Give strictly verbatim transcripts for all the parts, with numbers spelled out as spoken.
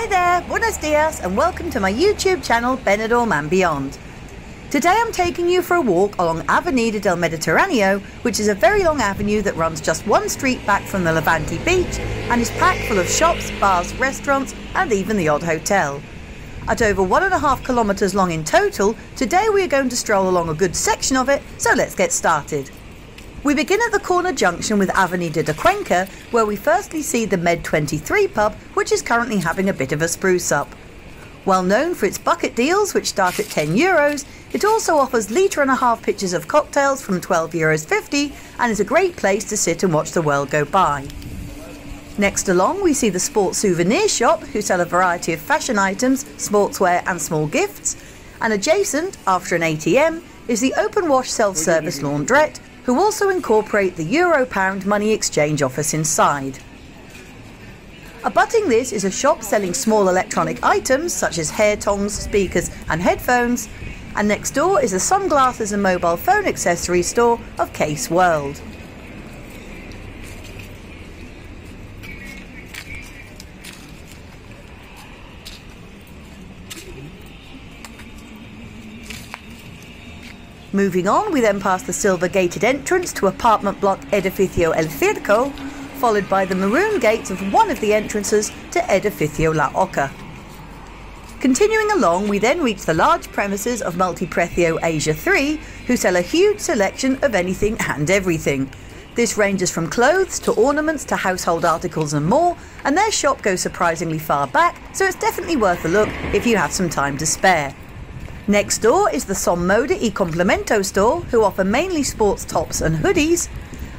Hi there, buenos dias and welcome to my YouTube channel Benidorm and Beyond. Today I'm taking you for a walk along Avenida del Mediterraneo, which is a very long avenue that runs just one street back from the Levante beach and is packed full of shops, bars, restaurants and even the odd hotel. At over one and a half kilometres long in total, today we are going to stroll along a good section of it, so let's get started. We begin at the corner junction with Avenida de Cuenca, where we firstly see the Med twenty-three pub, which is currently having a bit of a spruce up. Well known for its bucket deals, which start at ten euros, it also offers litre and a half pitchers of cocktails from twelve euros fifty and is a great place to sit and watch the world go by. Next along we see the Sports Souvenir Shop, who sell a variety of fashion items, sportswear and small gifts, and adjacent, after an A T M, is the Open Wash Self-Service Laundrette, who also incorporate the Euro-Pound Money Exchange office inside. Abutting this is a shop selling small electronic items such as hair tongs, speakers and headphones, and next door is the sunglasses and mobile phone accessory store of Case World. Moving on, we then pass the silver gated entrance to apartment block Edificio El Circo, followed by the maroon gates of one of the entrances to Edificio La Oca. Continuing along, we then reach the large premises of Multiprecio Asia three, who sell a huge selection of anything and everything. This ranges from clothes to ornaments to household articles and more, and their shop goes surprisingly far back, so it's definitely worth a look if you have some time to spare. Next door is the Son Moda y Complimento store, who offer mainly sports tops and hoodies,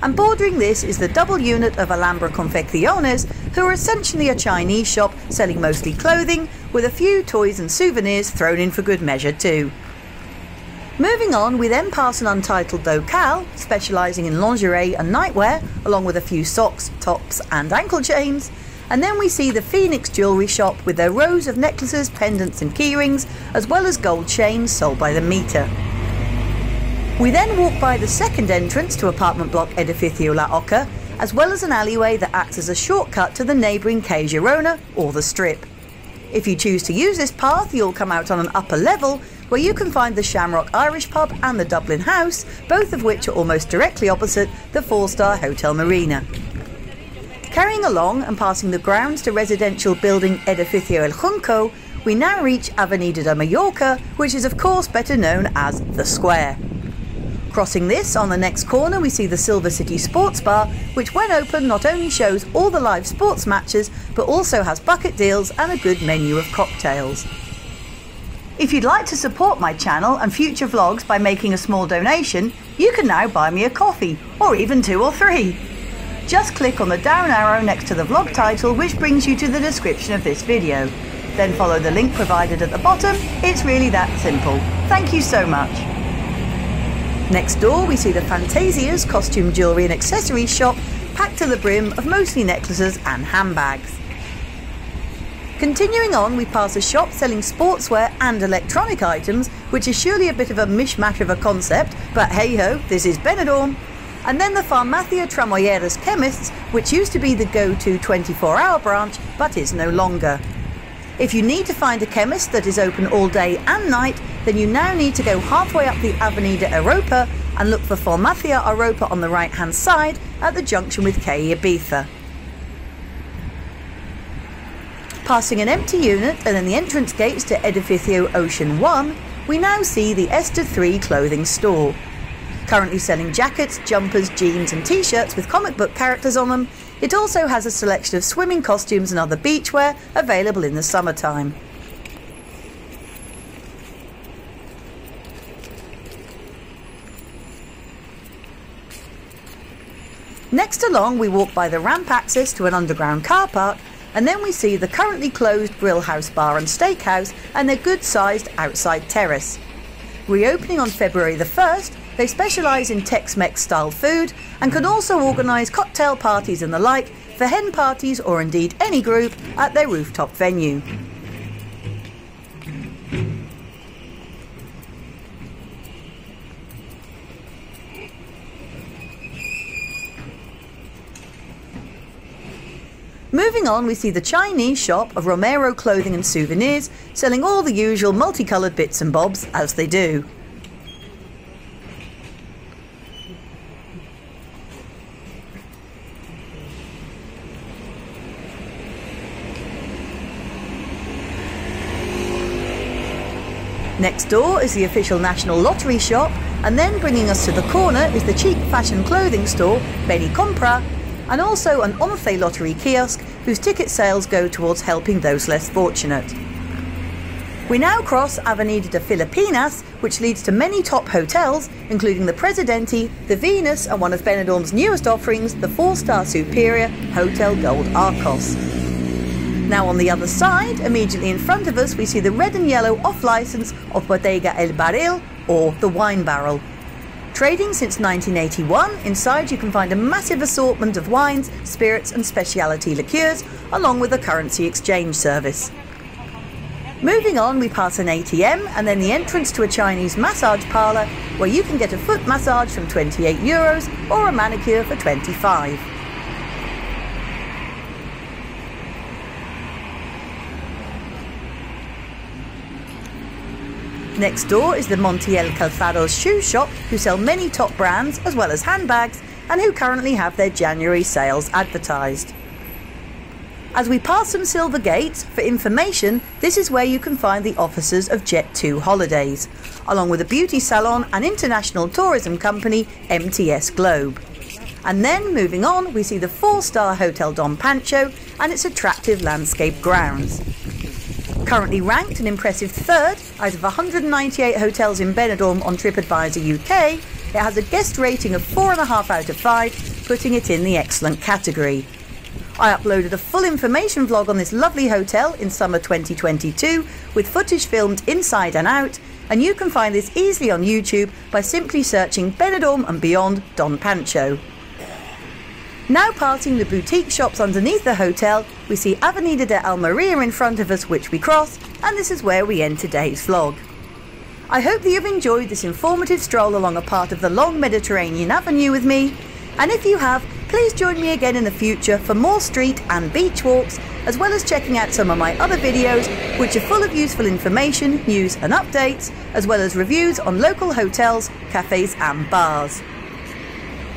and bordering this is the double unit of Alhambra Confecciones, who are essentially a Chinese shop selling mostly clothing, with a few toys and souvenirs thrown in for good measure too. Moving on, we then pass an untitled local, specialising in lingerie and nightwear, along with a few socks, tops and ankle chains. And then we see the Phoenix Jewellery Shop with their rows of necklaces, pendants and keyrings, as well as gold chains sold by the meter. We then walk by the second entrance to apartment block Edificio La Oca, as well as an alleyway that acts as a shortcut to the neighbouring Cay Girona, or the Strip. If you choose to use this path, you'll come out on an upper level, where you can find the Shamrock Irish Pub and the Dublin House, both of which are almost directly opposite the four-star Hotel Marina. Carrying along and passing the grounds to residential building Edificio El Junco, we now reach Avenida de Mallorca, which is of course better known as The Square. Crossing this, on the next corner we see the Silver City Sports Bar, which when open not only shows all the live sports matches, but also has bucket deals and a good menu of cocktails. If you'd like to support my channel and future vlogs by making a small donation, you can now buy me a coffee, or even two or three. Just click on the down arrow next to the vlog title, which brings you to the description of this video. Then follow the link provided at the bottom. It's really that simple. Thank you so much. Next door we see the Fantasia's costume jewellery and accessories shop, packed to the brim of mostly necklaces and handbags. Continuing on, we pass a shop selling sportswear and electronic items, which is surely a bit of a mishmash of a concept, but hey ho, this is Benidorm. And then the Farmacia Tramoyeras Chemists, which used to be the go-to twenty-four hour branch, but is no longer. If you need to find a chemist that is open all day and night, then you now need to go halfway up the Avenida Europa and look for Farmacia Europa on the right-hand side at the junction with Calle Bifa. Passing an empty unit and then the entrance gates to Edificio Ocean one, we now see the Esther three clothing store. Currently selling jackets, jumpers, jeans and t-shirts with comic book characters on them, it also has a selection of swimming costumes and other beachwear available in the summertime. Next along we walk by the ramp access to an underground car park, and then we see the currently closed Grill House Bar and Steakhouse and their good-sized outside terrace. Reopening on February the first, they specialise in Tex-Mex style food and can also organise cocktail parties and the like for hen parties or indeed any group at their rooftop venue. Moving on, we see the Chinese shop of Romero Clothing and Souvenirs, selling all the usual multicoloured bits and bobs, as they do. Next door is the official National Lottery shop, and then bringing us to the corner is the cheap fashion clothing store Beni Compras, and also an Onfay lottery kiosk whose ticket sales go towards helping those less fortunate. We now cross Avenida de Filipinas, which leads to many top hotels, including the Presidente, the Venus, and one of Benidorm's newest offerings, the four-star superior Hotel Gold Arcos. Now on the other side, immediately in front of us, we see the red and yellow off-licence of Bodega El Baril, or the Wine Barrel. Trading since nineteen eighty-one, inside you can find a massive assortment of wines, spirits and speciality liqueurs, along with a currency exchange service. Moving on, we pass an A T M and then the entrance to a Chinese massage parlour, where you can get a foot massage from twenty-eight euros or a manicure for twenty-five. Next door is the Montiel Calzados shoe shop, who sell many top brands as well as handbags, and who currently have their January sales advertised. As we pass some silver gates, for information, this is where you can find the offices of Jet two Holidays, along with a beauty salon and international tourism company M T S Globe. And then moving on, we see the four-star Hotel Don Pancho and its attractive landscape grounds. Currently ranked an impressive third out of one hundred ninety-eight hotels in Benidorm on TripAdvisor U K, it has a guest rating of four point five out of five, putting it in the excellent category. I uploaded a full information vlog on this lovely hotel in summer twenty twenty-two, with footage filmed inside and out, and you can find this easily on YouTube by simply searching Benidorm and Beyond Don Pancho. Now passing the boutique shops underneath the hotel, we see Avenida de Almería in front of us, which we cross, and this is where we end today's vlog. I hope that you've enjoyed this informative stroll along a part of the long Mediterranean avenue with me, and if you have, please join me again in the future for more street and beach walks, as well as checking out some of my other videos, which are full of useful information, news and updates, as well as reviews on local hotels, cafes and bars.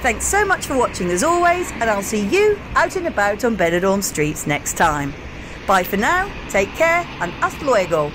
Thanks so much for watching as always, and I'll see you out and about on Benidorm streets next time. Bye for now, take care, and hasta luego.